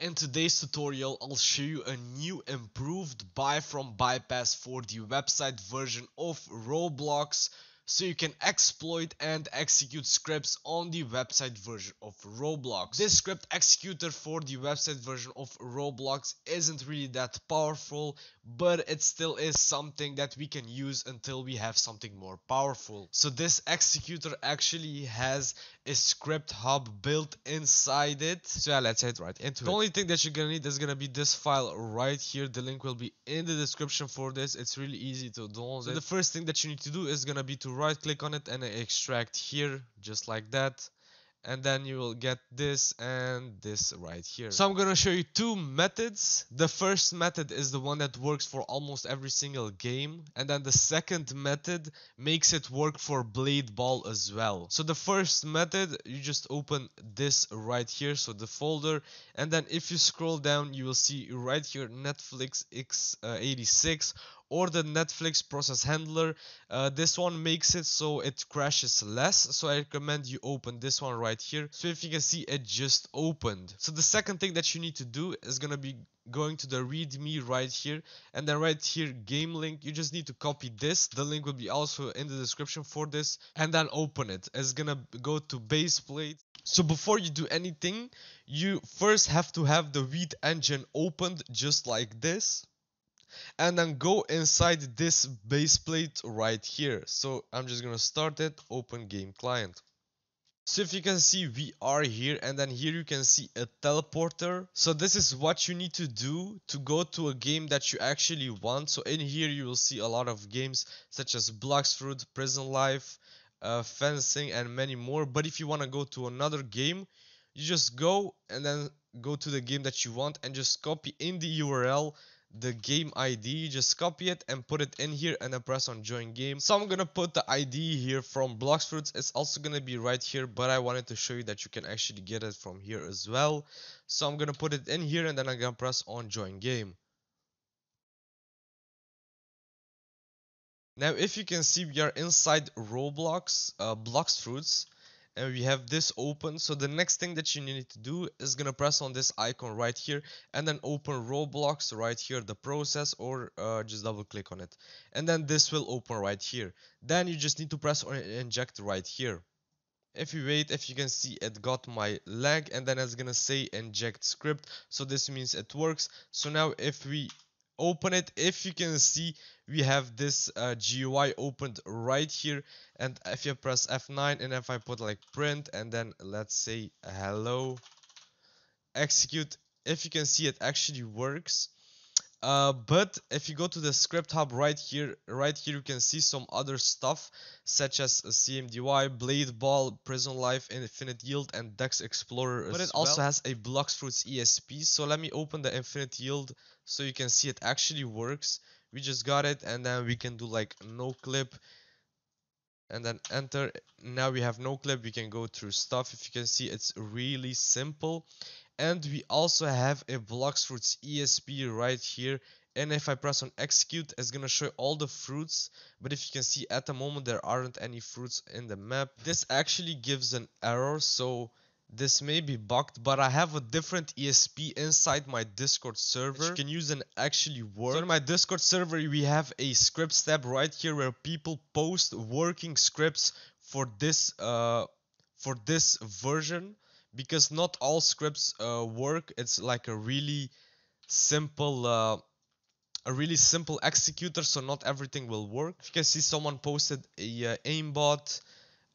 In today's tutorial, I'll show you a new improved Byfron bypass for the website version of Roblox, so you can exploit and execute scripts on the website version of Roblox. This script executor for the website version of Roblox isn't really that powerful, but it still is something that we can use until we have something more powerful. So this executor actually has a script hub built inside it. So yeah, let's head right into it. The only thing that you're gonna need is gonna be this file right here. The link will be in the description for this. It's really easy to download. So the first thing that you need to do is gonna be to right click on it and extract here, just like that. And then you will get this and this right here. So I'm gonna show you two methods. The first method is the one that works for almost every single game, and then the second method makes it work for Blade Ball as well. So the first method, you just open this right here, so the folder, and then if you scroll down you will see right here Netflix x86 or the Netflix process handler. This one makes it so it crashes less, so I recommend you open this one right here. So if you can see, it just opened. So the second thing that you need to do is gonna be going to the readme right here, and then right here game link, you just need to copy this. The link will be also in the description for this, and then open it. It's gonna go to base plate. So before you do anything, you first have to have the wheat engine opened, just like this, and then go inside this base plate right here. So I'm just gonna start it, open game client. So if you can see, we are here, and then here you can see a teleporter. So this is what you need to do to go to a game that you actually want. So in here you will see a lot of games such as Blox Fruits, Prison Life, Fencing, and many more. But if you want to go to another game, you just go and then go to the game that you want and just copy in the URL the game ID. You just copy it and put it in here and then press on join game. So I'm gonna put the ID here from Blox Fruits. It's also gonna be right here, but I wanted to show you that you can actually get it from here as well. So I'm gonna put it in here and then I'm gonna press on join game. Now if you can see, we are inside Roblox Blox Fruits, and we have this open. So the next thing that you need to do is gonna press on this icon right here and then open Roblox right here, the process, or just double click on it, and then this will open right here. Then you just need to press on inject right here. If you wait, if you can see, it got my lag, and then it's gonna say inject script. So this means it works. So now if we open it, if you can see, we have this GUI opened right here, and if you press F9 and if I put like print and then let's say hello, execute, if you can see, it actually works. But if you go to the script hub right here you can see some other stuff such as CMDY, Blade Ball, Prison Life, Infinite Yield, and Dex Explorer as well. But it also has a Blox Fruits ESP. So let me open the Infinite Yield so you can see it actually works. We just got it, and then we can do like no clip and then enter. Now we have no clip, we can go through stuff. If you can see, it's really simple. And we also have a Blox Fruits ESP right here, and if I press on execute, it's gonna show all the fruits. But if you can see, at the moment there aren't any fruits in the map. This actually gives an error, so this may be bugged, but I have a different ESP inside my Discord server you can use and actually work. So in my Discord server we have a scripts tab right here where people post working scripts for this version, because not all scripts work. It's like a really simple executor, so not everything will work. You can see someone posted a aimbot,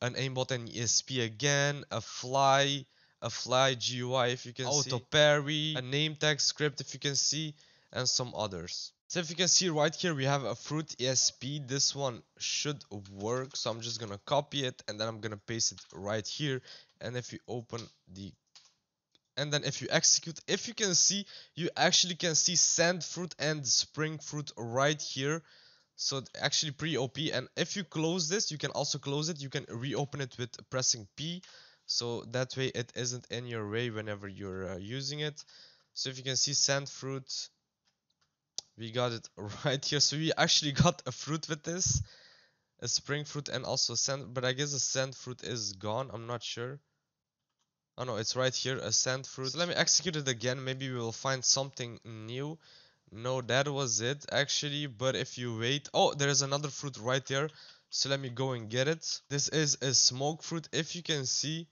an aimbot and ESP again, a fly GUI, if you can see, auto parry, a name tag script, if you can see, and some others. So if you can see right here, we have a fruit ESP. This one should work, so I'm just gonna copy it and then I'm gonna paste it right here. And if you open the, and then if you execute, if you can see, you actually can see sand fruit and spring fruit right here. So actually pretty OP. And if you close this, you can also close it, you can reopen it with pressing P, so that way it isn't in your way whenever you're using it. So if you can see sand fruit, we got it right here. So we actually got a fruit with this, a spring fruit and also sand, but I guess the sand fruit is gone, I'm not sure. Oh no, it's right here, a sand fruit. So let me execute it again, maybe we will find something new. No, that was it actually, but if you wait, oh, there is another fruit right there. So let me go and get it. This is a smoke fruit. If you can see,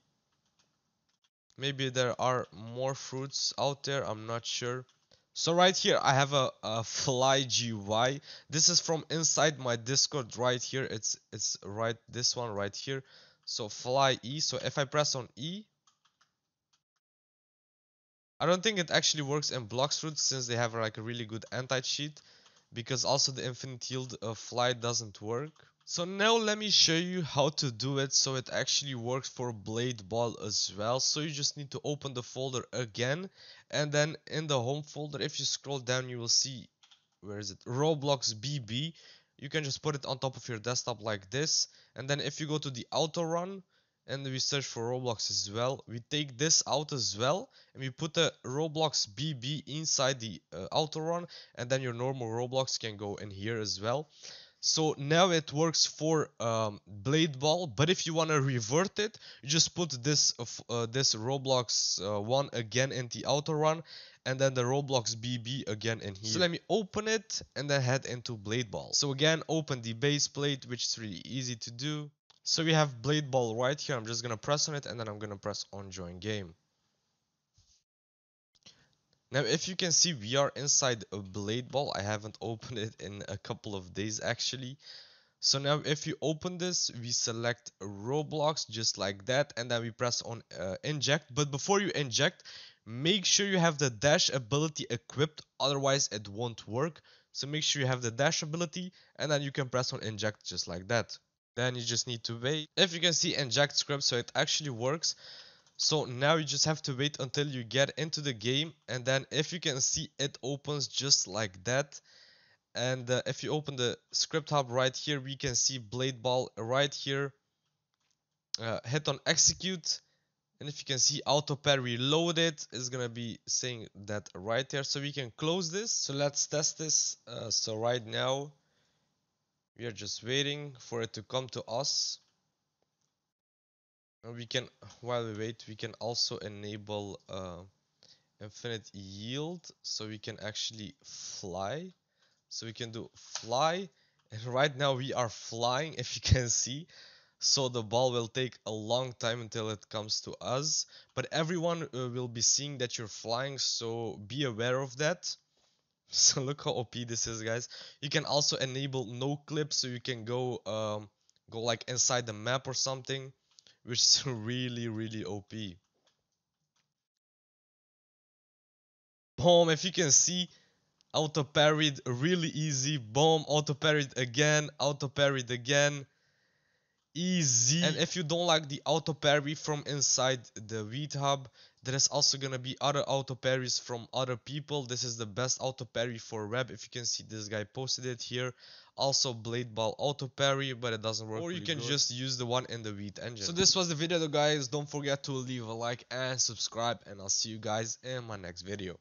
maybe there are more fruits out there, I'm not sure. So right here I have a fly GY. This is from inside my Discord right here. It's right, this one right here. So fly E. So if I press on E, I don't think it actually works in Blox Fruits since they have like a really good anti-cheat, because also the infinite yield fly doesn't work. So now let me show you how to do it so it actually works for Blade Ball as well. So you just need to open the folder again, and then in the home folder, if you scroll down, you will see, where is it, Roblox BB. You can just put it on top of your desktop like this, and then if you go to the auto run and we search for Roblox as well, we take this out as well and we put the Roblox BB inside the auto run, and then your normal Roblox can go in here as well. So now it works for Blade Ball, but if you want to revert it, you just put this this Roblox one again in the auto run, and then the Roblox BB again in here. So let me open it and then head into Blade Ball. So again, open the base plate, which is really easy to do. So we have Blade Ball right here. I'm just gonna press on it and then I'm gonna press on join game. Now, if you can see, we are inside a Blade Ball. I haven't opened it in a couple of days, actually. So now, if you open this, we select Roblox just like that, and then we press on inject. But before you inject, make sure you have the dash ability equipped, otherwise it won't work. So make sure you have the dash ability, and then you can press on inject just like that. Then you just need to wait. If you can see, inject script, so it actually works. So now you just have to wait until you get into the game, and then if you can see, it opens just like that. And if you open the script hub right here, we can see Blade Ball right here. Hit on execute, and if you can see auto parry loaded is gonna be saying that right there. So we can close this. So let's test this. So right now we are just waiting for it to come to us. We can, while we wait, we can also enable infinite yield, so we can actually fly. So we can do fly, and right now we are flying, if you can see. So the ball will take a long time until it comes to us, but everyone will be seeing that you're flying, so be aware of that. So look how OP this is, guys. You can also enable no clip, so you can go like inside the map or something, which is really, really OP. Boom, if you can see, auto parried really easy. Boom, auto parried again, auto parried again. Easy. And if you don't like the auto parry from inside the Weed Hub, there is also gonna be other auto parries from other people. This is the best auto parry for web. If you can see, this guy posted it here. Also Blade Ball auto parry, but it doesn't work. Or you can just use the one in the Wheat engine. So this was the video, guys. Don't forget to leave a like and subscribe, and I'll see you guys in my next video.